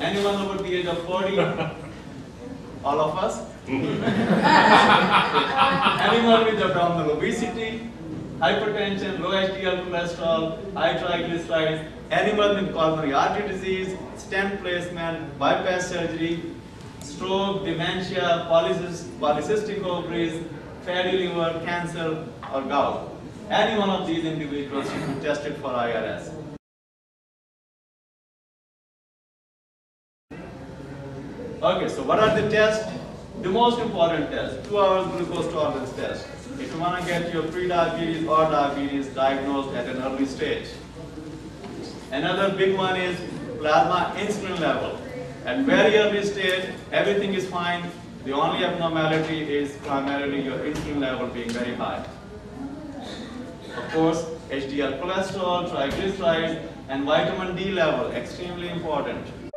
Anyone over the age of 40? All of us? Anyone with abdominal obesity, hypertension, low HDL cholesterol, high triglycerides, anyone with coronary artery disease, stent placement, bypass surgery, stroke, dementia, polycystic ovaries, fatty liver, cancer, or gout. Any one of these individuals should be tested for IRS. Okay, so what are the tests? The most important test, 2-hour glucose tolerance test. If you want to get your pre-diabetes or diabetes diagnosed at an early stage. Another big one is plasma insulin level. At very early stage, everything is fine. The only abnormality is primarily your insulin level being very high. Of course, HDL cholesterol, triglycerides, and vitamin D level, extremely important.